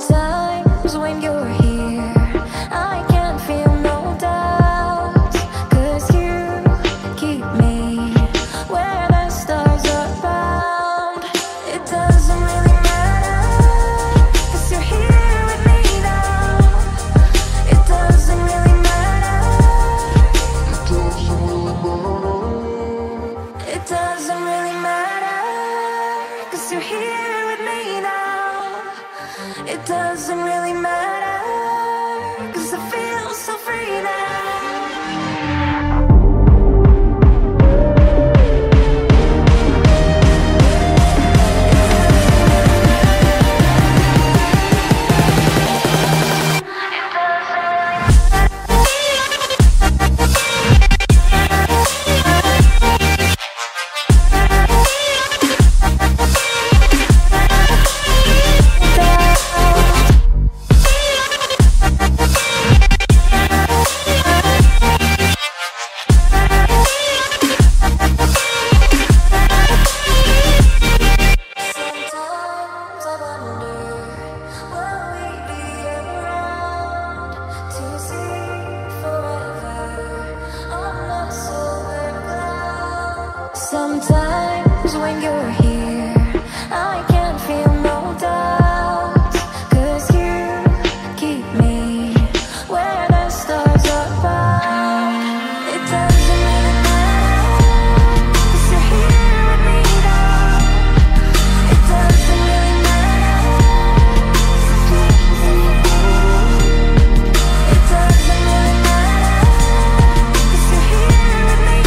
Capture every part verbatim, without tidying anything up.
sometimes when you're here I can't feel no doubt, cause you keep me where the stars are bound. It doesn't really matter, cause you're here with me now. It doesn't really matter. It doesn't really matter. It doesn't really matter, cause you're here with me now. It doesn't really matter, cause I feel so free now. Sometimes when you're here I can't feel no doubt, cause you keep me where the stars are found. It doesn't really matter, cause you're here with me now. It doesn't really matter. It doesn't really matter, cause you're here with me now.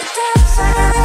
It doesn't